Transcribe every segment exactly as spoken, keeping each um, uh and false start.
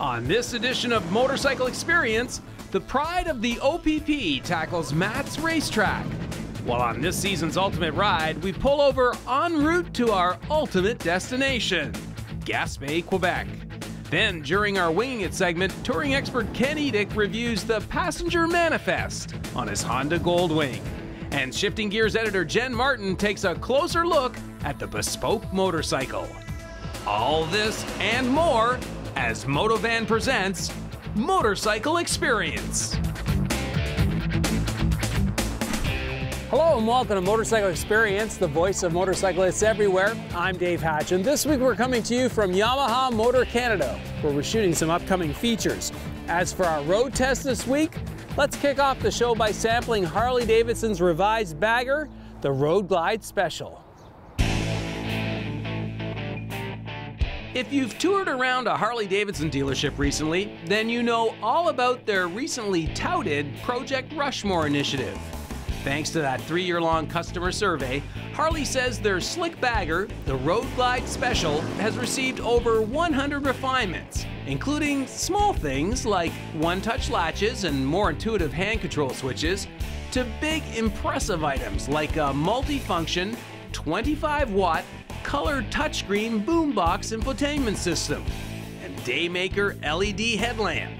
On this edition of Motorcycle Experience, the pride of the O P P tackles Matt's racetrack. While on this season's Ultimate Ride, we pull over en route to our ultimate destination, Gaspé, Quebec. Then, during our Winging It segment, touring expert Ken Edick reviews the passenger manifest on his Honda Gold Wing. And Shifting Gears editor Jenn Martin takes a closer look at the bespoke motorcycle. All this and more as Motovan presents Motorcycle Experience. Hello and welcome to Motorcycle Experience, the voice of motorcyclists everywhere. I'm Dave Hatch, and this week we're coming to you from Yamaha Motor Canada, where we're shooting some upcoming features. As for our road test this week, let's kick off the show by sampling Harley-Davidson's revised bagger, the Road Glide Special. If you've toured around a Harley-Davidson dealership recently, then you know all about their recently touted Project Rushmore initiative. Thanks to that three-year-long customer survey, Harley says their slick bagger, the Road Glide Special, has received over one hundred refinements, including small things like one-touch latches and more intuitive hand control switches, to big, impressive items like a multifunction, twenty-five watt, colored touchscreen boombox infotainment system and Daymaker L E D headlamp.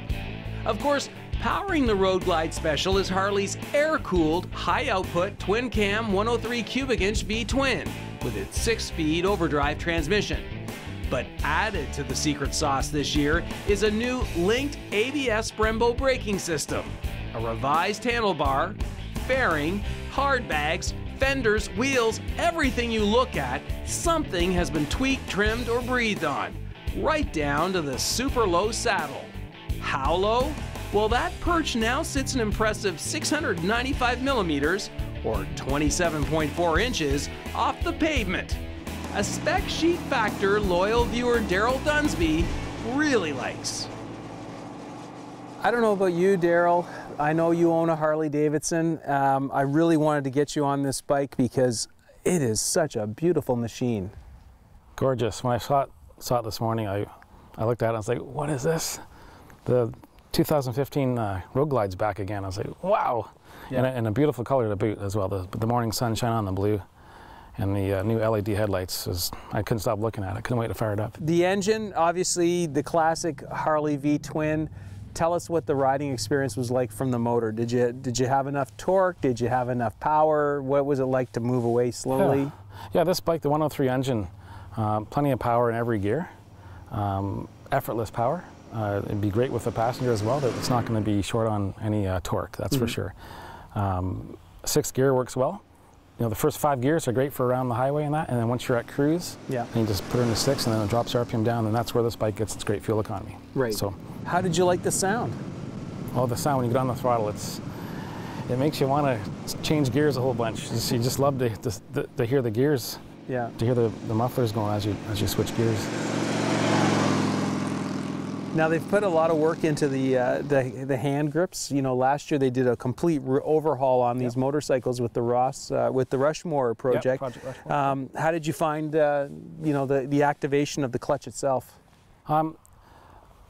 Of course, powering the Road Glide Special is Harley's air-cooled, high-output Twin Cam one oh three cubic inch V-twin with its six-speed overdrive transmission. But added to the secret sauce this year is a new linked A B S Brembo braking system, a revised handlebar, fairing, hard bags, fenders, wheels, everything you look at, something has been tweaked, trimmed, or breathed on, right down to the super low saddle. How low? Well, that perch now sits an impressive six hundred ninety-five millimeters, or twenty-seven point four inches, off the pavement. A spec sheet factor loyal viewer Daryl Dunsby really likes. I don't know about you, Daryl. I know you own a Harley-Davidson. Um, I really wanted to get you on this bike because it is such a beautiful machine. Gorgeous. When I saw it, saw it this morning, I, I looked at it and I was like, what is this? The two thousand fifteen uh, Road Glide's back again. I was like, wow! Yeah. And, a, and a beautiful color to boot as well. The, the morning sunshine on the blue and the uh, new L E D headlights. Was, I couldn't stop looking at it. I couldn't wait to fire it up. The engine, obviously the classic Harley V-twin. Tell us what the riding experience was like from the motor. Did you did you have enough torque? Did you have enough power? What was it like to move away slowly? Yeah, yeah this bike, the one oh three engine, uh, plenty of power in every gear, um, effortless power. Uh, it'd be great with the passenger as well. That it's not going to be short on any uh, torque, that's mm-hmm. for sure. Um, sixth gear works well. You know, the first five gears are great for around the highway and that, and then once you're at cruise, yeah, and you just put it into six, and then it drops R P M down, and that's where this bike gets its great fuel economy. Right. So, how did you like the sound? Oh, the sound when you get on the throttle, it's it makes you want to change gears a whole bunch. You just, you just love to, to, to hear the gears. Yeah. To hear the, the mufflers going as you as you switch gears. Now they've put a lot of work into the, uh, the the hand grips. You know, last year they did a complete overhaul on these yep. motorcycles with the Ross uh, with the Rushmore project. Yep, Project Rushmore. Um, how did you find uh, you know the the activation of the clutch itself? Um,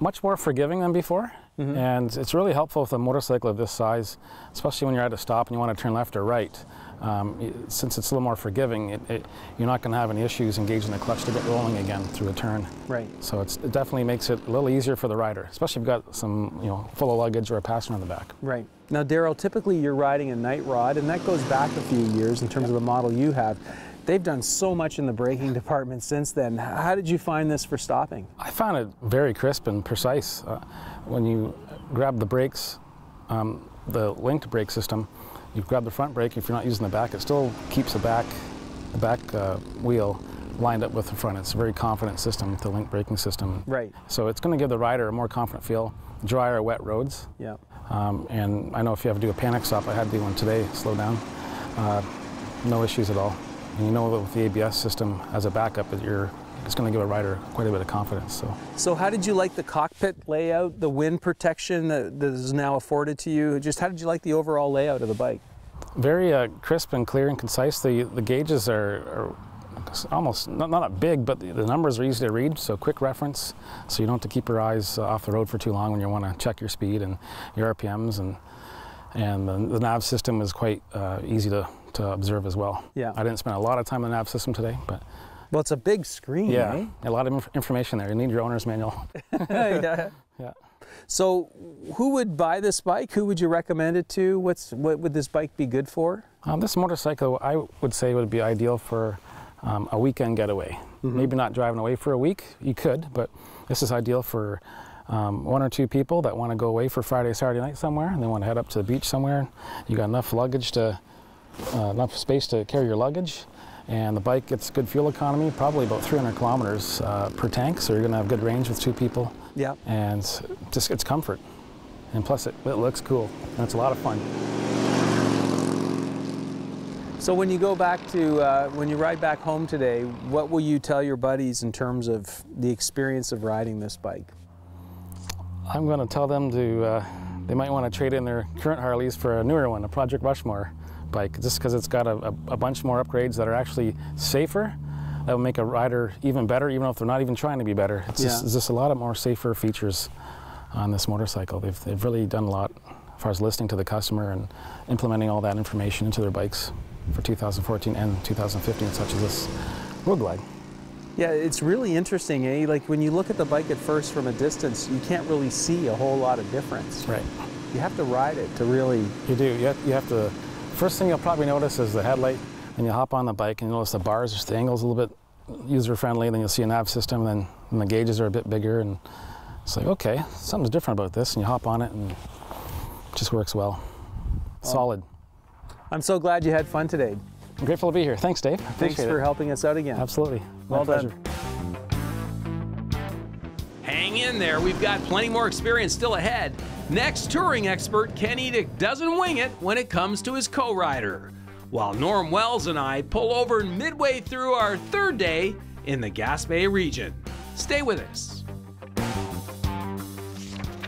much more forgiving than before, mm-hmm. and it's really helpful with a motorcycle of this size, especially when you're at a stop and you want to turn left or right. Um, it, since it's a little more forgiving, it, it, you're not going to have any issues engaging the clutch to get rolling again through a turn. Right. So it's, it definitely makes it a little easier for the rider, especially if you've got some, you know, full of luggage or a passenger on the back. Right. Now, Daryl, typically you're riding a night rod, and that goes back a few years in terms yep. of the model you have. They've done so much in the braking department since then. How did you find this for stopping? I found it very crisp and precise. Uh, when you grab the brakes, um, the linked brake system, you grab the front brake. If you're not using the back, it still keeps the back, the back uh, wheel lined up with the front. It's a very confident system, the link braking system. Right. So it's going to give the rider a more confident feel. Dry or wet roads. Yeah. Um, and I know if you have to do a panic stop, I had to do one today. Slow down. Uh, no issues at all. And you know that with the A B S system as a backup, that you're it's going to give a rider quite a bit of confidence. So, so how did you like the cockpit layout, the wind protection that, that is now afforded to you? Just how did you like the overall layout of the bike? Very uh, crisp and clear and concise. The the gauges are, are almost not, not that big, but the, the numbers are easy to read, so quick reference, so you don't have to keep your eyes uh, off the road for too long when you want to check your speed and your R P Ms, and and the, the nav system is quite uh, easy to, to observe as well. Yeah, I didn't spend a lot of time on the nav system today, but well, it's a big screen. Yeah, eh? A lot of inf information there. You need your owner's manual. Yeah. Yeah. So, who would buy this bike? Who would you recommend it to? What's what would this bike be good for? Um, this motorcycle, I would say, would be ideal for um, a weekend getaway. Mm-hmm. Maybe not driving away for a week. You could, but this is ideal for um, one or two people that want to go away for Friday, Saturday night somewhere, and they want to head up to the beach somewhere. You got enough luggage to, uh, enough space to carry your luggage. And the bike gets good fuel economy, probably about three hundred kilometers uh, per tank, so you're going to have good range with two people. Yeah. And just it's comfort, and plus it, it looks cool, and it's a lot of fun. So when you go back to uh, when you ride back home today, what will you tell your buddies in terms of the experience of riding this bike? I'm going to tell them to uh, they might want to trade in their current Harleys for a newer one, a Project Rushmore bike, just because it's got a, a, a bunch more upgrades that are actually safer, that will make a rider even better, even if they're not even trying to be better. It's, yeah. just, it's just a lot of more safer features on this motorcycle. They've, they've really done a lot as far as listening to the customer and implementing all that information into their bikes for two thousand fourteen and two thousand fifteen, such as this Road Glide. Yeah, it's really interesting, eh? Like when you look at the bike at first from a distance, you can't really see a whole lot of difference. Right. You have to ride it to really... You do. You have, you have to... First thing you'll probably notice is the headlight, and you hop on the bike and you notice the bars, just the angle's a little bit user-friendly, and then you'll see a nav system, and then and the gauges are a bit bigger, and it's like, okay, something's different about this, and you hop on it, and it just works well. Oh. Solid. I'm so glad you had fun today. I'm grateful to be here. Thanks, Dave. Thanks for it. helping us out again. Absolutely. Well done. Hang in there. We've got plenty more experience still ahead. Next touring expert, Ken Edick, doesn't wing it when it comes to his co-rider, while Norm Wells and I pull over midway through our third day in the Gaspé region. Stay with us.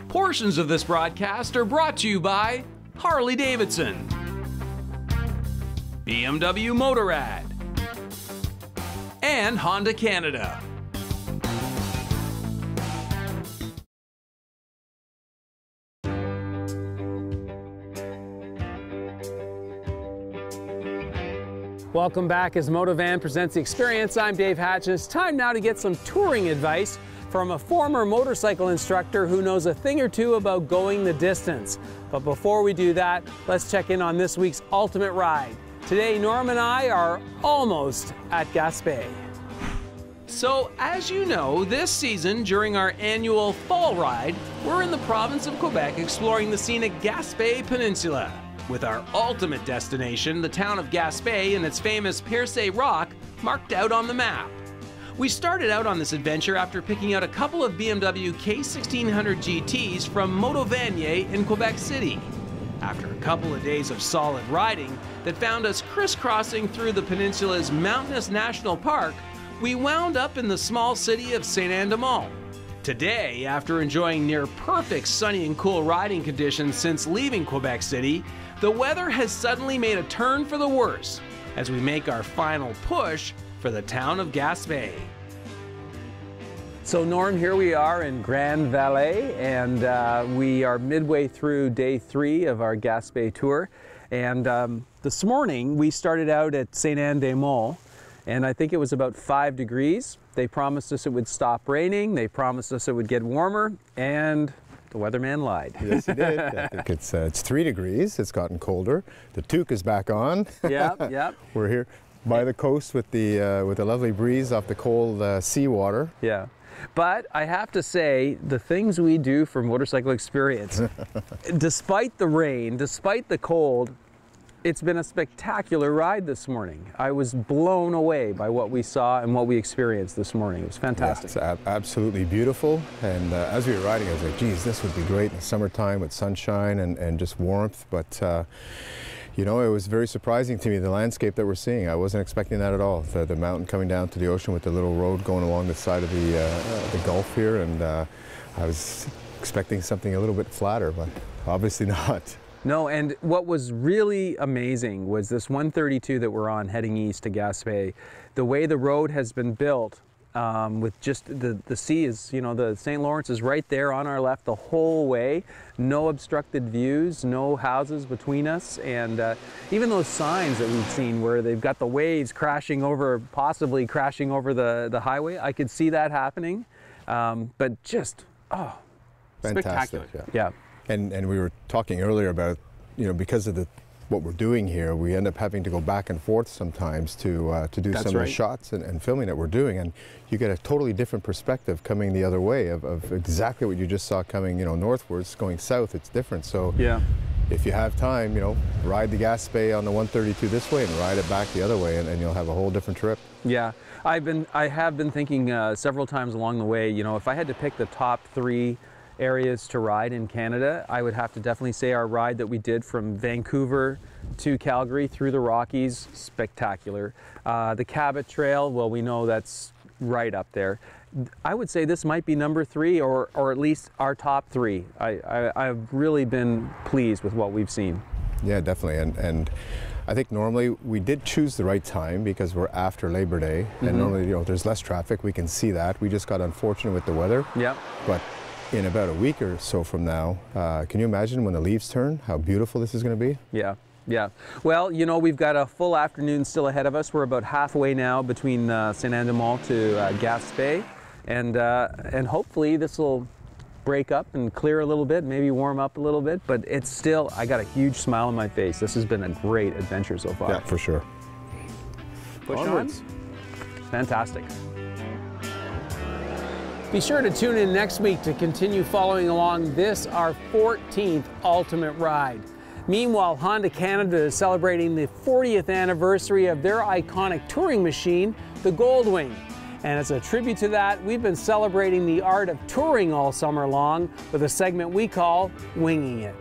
Portions of this broadcast are brought to you by Harley-Davidson, B M W Motorrad, and Honda Canada. Welcome back as Motovan presents the experience. I'm Dave Hatch, and it's time now to get some touring advice from a former motorcycle instructor who knows a thing or two about going the distance. But before we do that, let's check in on this week's ultimate ride. Today, Norm and I are almost at Gaspé. So, as you know, this season during our annual fall ride, we're in the province of Quebec exploring the scenic Gaspé Peninsula, with our ultimate destination, the town of Gaspé and its famous Percé Rock, marked out on the map. We started out on this adventure after picking out a couple of B M W K sixteen hundred G Ts from Moto Vanier in Quebec City. After a couple of days of solid riding that found us crisscrossing through the peninsula's mountainous national park, we wound up in the small city of Sainte-Anne-des-Monts. Today, after enjoying near-perfect sunny and cool riding conditions since leaving Quebec City, the weather has suddenly made a turn for the worse as we make our final push for the town of Gaspé. So Norm, here we are in Grand Vallée, and uh, we are midway through day three of our Gaspé tour. And um, this morning, we started out at Sainte-Anne-des-Monts, and I think it was about five degrees. They promised us it would stop raining. They promised us it would get warmer, and the weatherman lied. Yes, he did. I think it's, uh, it's three degrees. It's gotten colder. The toque is back on. Yep, yep. We're here by the coast with the uh, with a lovely breeze off the cold uh, seawater. Yeah, but I have to say the things we do for motorcycle experience, despite the rain, despite the cold, it's been a spectacular ride this morning. I was blown away by what we saw and what we experienced this morning. It was fantastic. Yeah, it's absolutely beautiful. And uh, as we were riding, I was like, geez, this would be great in the summertime with sunshine and, and just warmth. But, uh, you know, it was very surprising to me, the landscape that we're seeing. I wasn't expecting that at all. The, the mountain coming down to the ocean with the little road going along the side of the, uh, the gulf here. And uh, I was expecting something a little bit flatter, but obviously not. No, and what was really amazing was this one thirty-two that we're on heading east to Gaspé. The way the road has been built, um, with just the, the sea is, you know, the Saint Lawrence is right there on our left the whole way. No obstructed views, no houses between us. And uh, even those signs that we've seen where they've got the waves crashing over, possibly crashing over the, the highway, I could see that happening. Um, but just, oh, fantastic, spectacular. Yeah. Yeah. And, and we were talking earlier about, you know, because of the, what we're doing here, we end up having to go back and forth sometimes to, uh, to do That's some right. of the shots and, and filming that we're doing. And you get a totally different perspective coming the other way of, of exactly what you just saw coming, you know, northwards, going south, it's different. So yeah. If you have time, you know, ride the Gaspé on the one thirty-two this way and ride it back the other way, and, and you'll have a whole different trip. Yeah, I've been, I have been thinking uh, several times along the way, you know, if I had to pick the top three areas to ride in Canada, I would have to definitely say our ride that we did from Vancouver to Calgary through the Rockies, spectacular. Uh, the Cabot Trail, well, we know that's right up there. I would say this might be number three, or, or at least our top three. I, I, I've really been pleased with what we've seen. Yeah, definitely. And, and I think normally we did choose the right time because we're after Labor Day, mm-hmm. and normally, you know, there's less traffic. We can see that. We just got unfortunate with the weather. Yeah. But in about a week or so from now, uh, can you imagine when the leaves turn, how beautiful this is going to be? Yeah, yeah. Well, you know, we've got a full afternoon still ahead of us. We're about halfway now between uh, Sainte-Anne-des-Monts to uh, Gaspé, and, uh, and hopefully this will break up and clear a little bit, maybe warm up a little bit, but it's still, I got a huge smile on my face. This has been a great adventure so far. Yeah, for sure. Push Onwards. on. Fantastic. Be sure to tune in next week to continue following along this, our fourteenth ultimate ride. Meanwhile, Honda Canada is celebrating the fortieth anniversary of their iconic touring machine, the Gold Wing. And as a tribute to that, we've been celebrating the art of touring all summer long with a segment we call Winging It.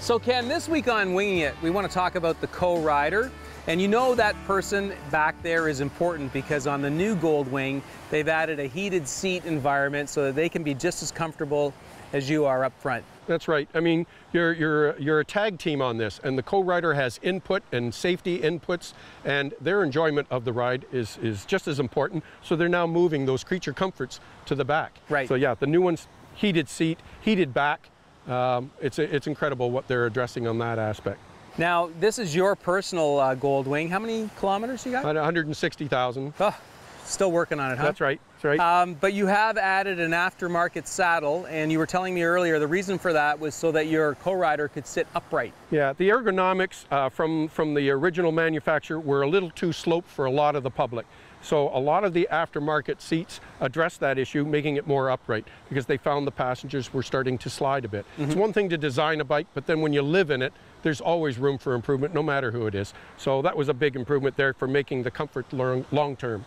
So Ken, this week on Winging It, we want to talk about the co-rider. And you know that person back there is important because on the new Gold Wing, they've added a heated seat environment so that they can be just as comfortable as you are up front. That's right. I mean, you're, you're, you're a tag team on this, and the co-rider has input and safety inputs, and their enjoyment of the ride is, is just as important. So they're now moving those creature comforts to the back. Right. So yeah, the new one's heated seat, heated back. Um, it's, it's incredible what they're addressing on that aspect. Now, this is your personal uh, Gold Wing. How many kilometers you got? About one hundred sixty thousand. Oh, still working on it, huh? That's right, that's right. Um, but you have added an aftermarket saddle, and you were telling me earlier the reason for that was so that your co-rider could sit upright. Yeah, the ergonomics uh, from, from the original manufacturer were a little too sloped for a lot of the public. So a lot of the aftermarket seats address that issue, making it more upright, because they found the passengers were starting to slide a bit. Mm-hmm. It's one thing to design a bike, but then when you live in it, there's always room for improvement, no matter who it is. So that was a big improvement there for making the comfort long, long term.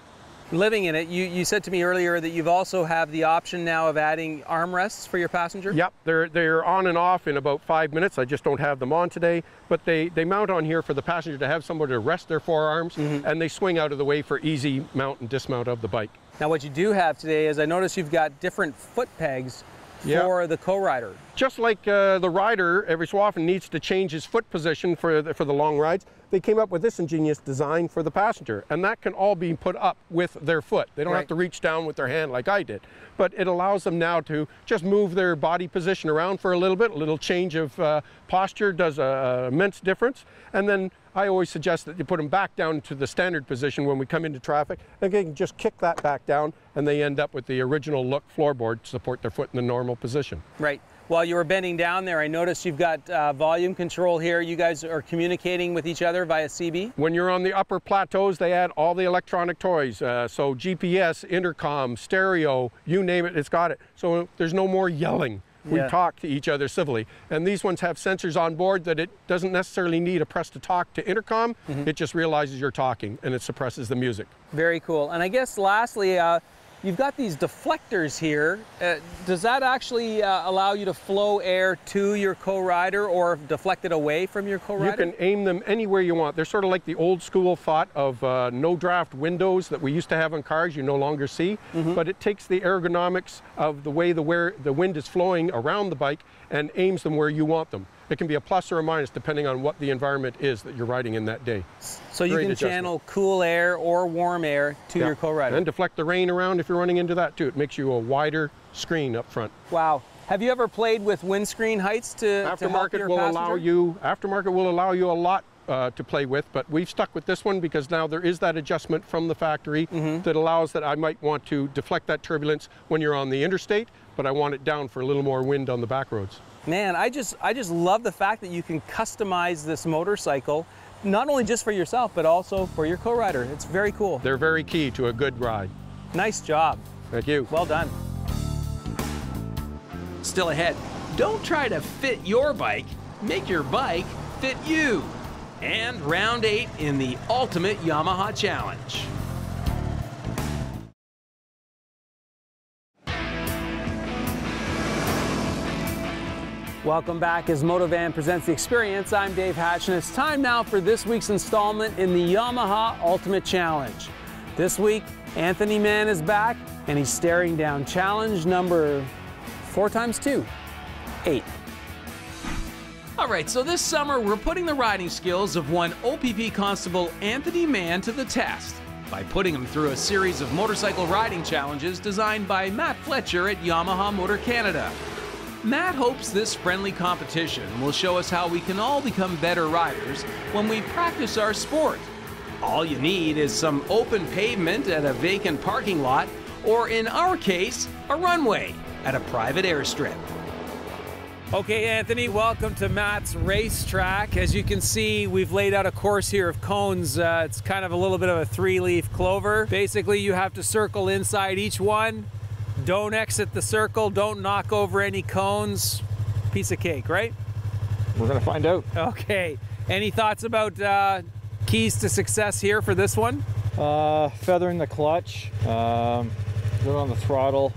Living in it, you, you said to me earlier that you've also have the option now of adding armrests for your passenger? Yep, they're, they're on and off in about five minutes. I just don't have them on today, but they, they mount on here for the passenger to have somewhere to rest their forearms, mm-hmm. and they swing out of the way for easy mount and dismount of the bike. Now what you do have today is I notice you've got different foot pegs for yeah. the co-rider. Just like uh, the rider every so often needs to change his foot position for the, for the long rides, they came up with this ingenious design for the passenger, and that can all be put up with their foot. They don't right. have to reach down with their hand like I did, but it allows them now to just move their body position around for a little bit. A little change of uh, posture does an immense difference, and then I always suggest that you put them back down to the standard position when we come into traffic. They can just kick that back down, and they end up with the original look floorboard to support their foot in the normal position. Right. While you were bending down there, I noticed you've got uh, volume control here. You guys are communicating with each other via C B? When you're on the upper plateaus, they add all the electronic toys. Uh, so G P S, intercom, stereo, you name it, it's got it. So there's no more yelling. We yeah. talk to each other civilly. And these ones have sensors on board that it doesn't necessarily need a press to talk to intercom. Mm-hmm. It just realizes you're talking, and it suppresses the music. Very cool. And I guess lastly, uh, you've got these deflectors here. Uh, does that actually uh, allow you to flow air to your co-rider or deflect it away from your co-rider? You can aim them anywhere you want. They're sort of like the old school thought of uh, no draft windows that we used to have on cars you no longer see, mm-hmm. but it takes the ergonomics of the way the, where the wind is flowing around the bike and aims them where you want them. It can be a plus or a minus depending on what the environment is that you're riding in that day. So you can channel cool air or warm air to your co-rider. And deflect the rain around if you're running into that too. It makes you a wider screen up front. Wow. Have you ever played with windscreen heights to, to help your passenger? Aftermarket will allow you, aftermarket will allow you a lot Uh, to play with, but we've stuck with this one because now there is that adjustment from the factory mm-hmm. that allows that I might want to deflect that turbulence when you're on the interstate, but I want it down for a little more wind on the back roads. Man, I just I just love the fact that you can customize this motorcycle, not only just for yourself, but also for your co-rider. It's very cool. They're very key to a good ride. Nice job. Thank you. Well done. Still ahead, don't try to fit your bike. Make your bike fit you. And round eight in the Ultimate Yamaha Challenge. Welcome back as Motovan presents the experience. I'm Dave Hatch, and it's time now for this week's installment in the Yamaha Ultimate Challenge. This week, Anthony Mann is back, and he's staring down challenge number four times two, eight. All right, so this summer we're putting the riding skills of one O P P Constable Anthony Mann to the test by putting him through a series of motorcycle riding challenges designed by Matt Fletcher at Yamaha Motor Canada. Matt hopes this friendly competition will show us how we can all become better riders when we practice our sport. All you need is some open pavement at a vacant parking lot, or in our case, a runway at a private airstrip. Okay, Anthony, welcome to Matt's racetrack. As you can see, we've laid out a course here of cones. Uh, it's kind of a little bit of a three-leaf clover. Basically, you have to circle inside each one. Don't exit the circle. Don't knock over any cones. Piece of cake, right? We're gonna find out. Okay. Any thoughts about uh, keys to success here for this one? Uh, feathering the clutch, um, going on the throttle,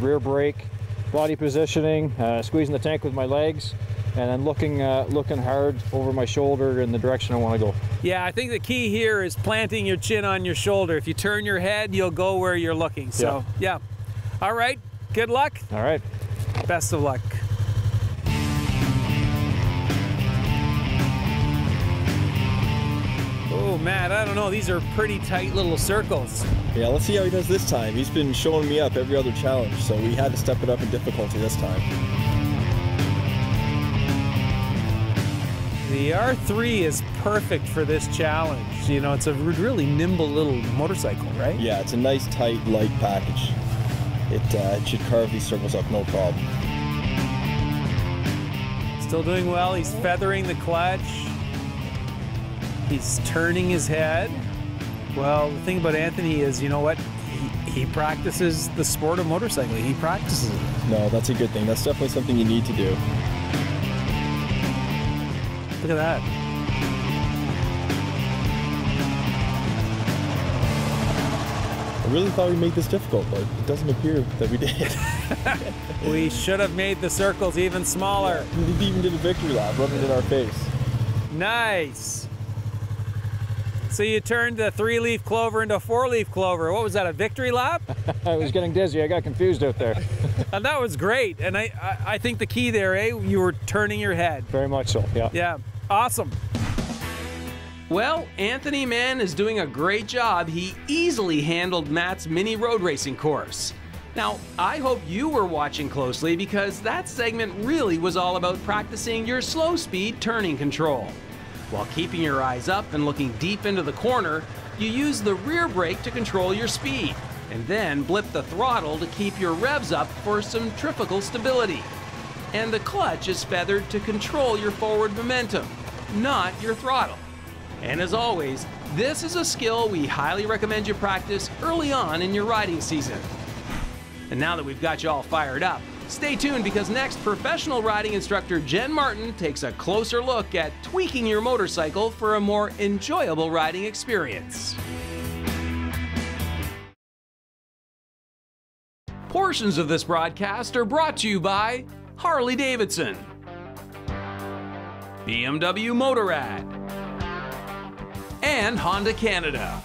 rear brake, body positioning, uh, squeezing the tank with my legs, and then looking uh, looking hard over my shoulder in the direction I want to go. Yeah, I think the key here is planting your chin on your shoulder. If you turn your head, you'll go where you're looking. So, yeah. yeah. All right, good luck. All right. Best of luck. Oh, Matt, I don't know. These are pretty tight little circles. Yeah, let's see how he does this time. He's been showing me up every other challenge, so we had to step it up in difficulty this time. The R three is perfect for this challenge. You know, it's a really nimble little motorcycle, right? Yeah, it's a nice, tight, light package. It, uh, it should carve these circles up, no problem. Still doing well. He's feathering the clutch. He's turning his head. Well, the thing about Anthony is, you know what? He, he practices the sport of motorcycling. He practices it. No, that's a good thing. That's definitely something you need to do. Look at that. I really thought we made this difficult, but it doesn't appear that we did. We should have made the circles even smaller. Yeah, we even did a victory lap, rubbing it in our face. Nice. So you turned the three-leaf clover into a four-leaf clover. What was that, a victory lap? I was getting dizzy. I got confused out there. And that was great. And I, I, I think the key there, eh? You were turning your head. Very much so, yeah. Yeah, awesome. Well, Anthony Mann is doing a great job. He easily handled Matt's mini road racing course. Now, I hope you were watching closely because that segment really was all about practicing your slow speed turning control. While keeping your eyes up and looking deep into the corner, you use the rear brake to control your speed, and then blip the throttle to keep your revs up for centrifugal stability. And the clutch is feathered to control your forward momentum, not your throttle. And as always, this is a skill we highly recommend you practice early on in your riding season. And now that we've got you all fired up, stay tuned because next, professional riding instructor Jenn Martin takes a closer look at tweaking your motorcycle for a more enjoyable riding experience. Portions of this broadcast are brought to you by Harley-Davidson, B M W Motorrad, and Honda Canada.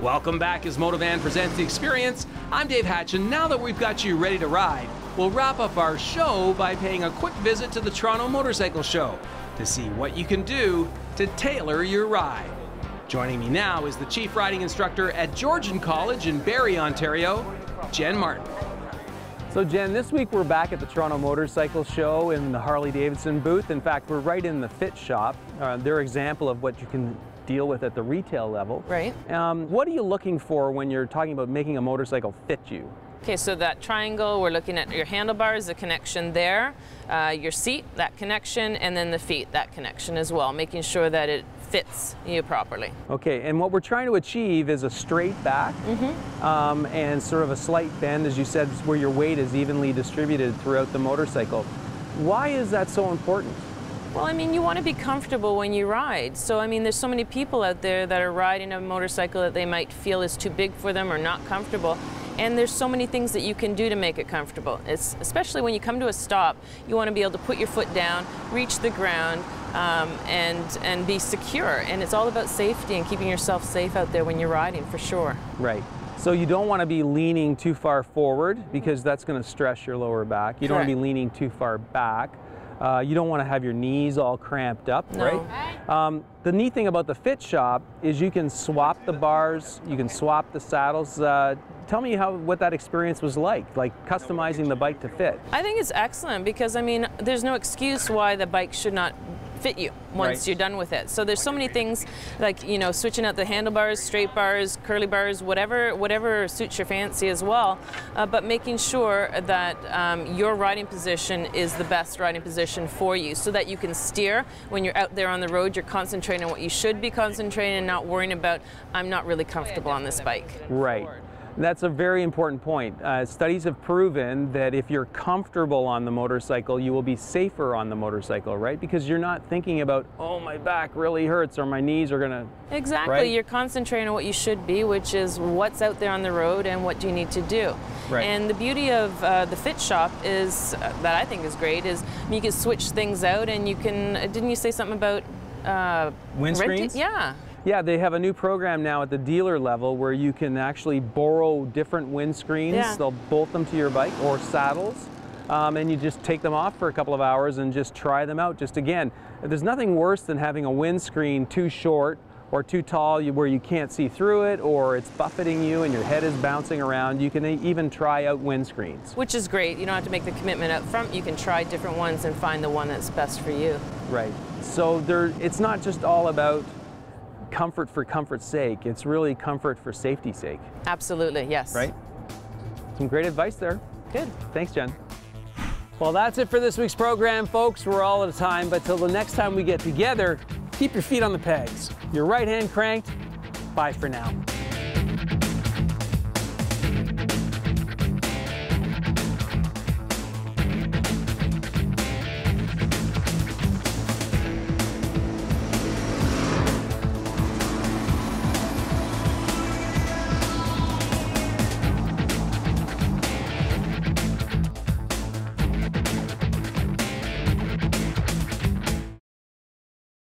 Welcome back as Motovan presents The Experience. I'm Dave Hatch, and now that we've got you ready to ride, we'll wrap up our show by paying a quick visit to the Toronto Motorcycle Show to see what you can do to tailor your ride. Joining me now is the Chief Riding Instructor at Georgian College in Barrie, Ontario, Jenn Martin. So Jenn, this week we're back at the Toronto Motorcycle Show in the Harley-Davidson booth. In fact, we're right in the fit shop, uh, their example of what you can deal with at the retail level. Right. Um, what are you looking for when you're talking about making a motorcycle fit you? Okay, so that triangle, we're looking at your handlebars, the connection there, uh, your seat, that connection, and then the feet, that connection as well, making sure that it fits you properly. Okay, and what we're trying to achieve is a straight back mm-hmm. um, and sort of a slight bend, as you said, where your weight is evenly distributed throughout the motorcycle. Why is that so important? Well, I mean, you want to be comfortable when you ride. So, I mean, there's so many people out there that are riding a motorcycle that they might feel is too big for them or not comfortable. And there's so many things that you can do to make it comfortable. It's, especially when you come to a stop, you want to be able to put your foot down, reach the ground, um, and, and be secure. And it's all about safety and keeping yourself safe out there when you're riding, for sure. Right. So you don't want to be leaning too far forward, because that's going to stress your lower back. You don't Correct. want to be leaning too far back. Uh, you don't want to have your knees all cramped up, no. right? Um, the neat thing about the Fit Shop is you can swap the bars, you can swap the saddles. Uh, tell me how what that experience was like, like customizing the bike to fit. I think it's excellent, because I mean, there's no excuse why the bike should not fit you once right. you're done with it. So there's so many things, like, you know, switching out the handlebars, straight bars, curly bars, whatever whatever suits your fancy as well, uh, but making sure that um, your riding position is the best riding position for you, so that you can steer when you're out there on the road. You're concentrating on what you should be concentrating and not worrying about, I'm not really comfortable on this bike. Right. That's a very important point. Uh, studies have proven that if you're comfortable on the motorcycle, you will be safer on the motorcycle, right? Because you're not thinking about, oh, my back really hurts or my knees are gonna... Exactly, right? You're concentrating on what you should be, which is what's out there on the road and what do you need to do. Right. And the beauty of uh, the Fit Shop is, uh, that I think is great, is you can switch things out, and you can, uh, didn't you say something about... Uh, windscreens? Yeah. Yeah, they have a new program now at the dealer level where you can actually borrow different windscreens. Yeah. They'll bolt them to your bike or saddles, um, and you just take them off for a couple of hours and just try them out. Just again, there's nothing worse than having a windscreen too short or too tall where you can't see through it, or it's buffeting you and your head is bouncing around. You can even try out windscreens. Which is great. You don't have to make the commitment up front. You can try different ones and find the one that's best for you. Right. So there, it's not just all about comfort for comfort's sake. It's really comfort for safety's sake. Absolutely, yes. Right? Some great advice there. Good. Thanks, Jenn. Well, that's it for this week's program, folks. We're all out of time, but till the next time we get together, keep your feet on the pegs, your right hand cranked. Bye for now.